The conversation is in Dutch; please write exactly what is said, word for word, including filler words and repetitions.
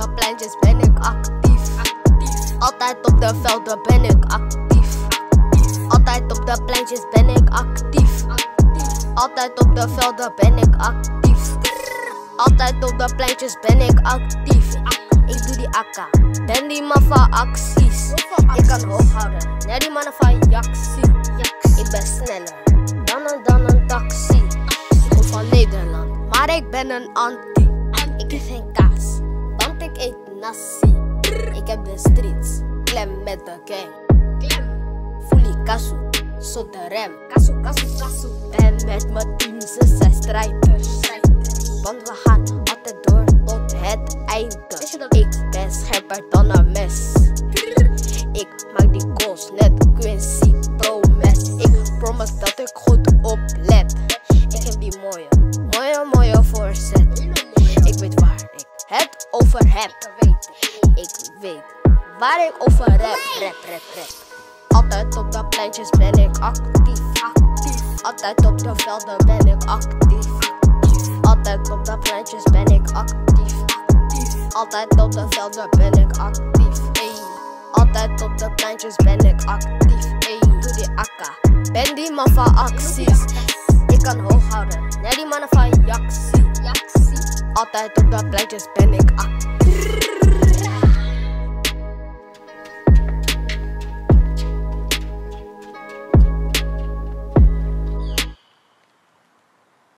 de pleintjes ben ik actief. actief. Altijd op de velden ben ik actief. actief. Altijd op de pleintjes ben ik actief. actief. Altijd op de velden ben ik actief. Altijd op de pleintjes ben ik actief. Ik doe die akka, ben die man van acties. Ik kan hoog houden, net die mannen van Jaxie. Ik ben sneller dan een, dan een taxi. Ik kom van Nederland, maar ik ben een anti. Ik eet geen kaas, want ik eet nasi. Ik heb de streets, klem met de gang. Fuli kasu, zot de rem. Ben met mijn team, ze zijn strijders. Want we gaan altijd door tot het einde. Ik ben scherper dan een mes. Ik maak die goals net Quincy Promes. Ik promise dat ik goed oplet. Ik heb die mooie, mooie, mooie voorzet. Ik weet waar ik het over heb. Ik weet waar ik over heb. Rap, rap, rap. Altijd op de pleintjes ben ik actief. Altijd op de velden ben ik actief. Altijd op de pleintjes ben ik actief. Altijd op de velden ben ik actief. Ey. Altijd op de pleintjes ben ik actief. Ey. Doe die akka, ben die man van acties. Ik kan hoog houden, net die mannen van Jaxie. Altijd op de pleintjes ben ik actief.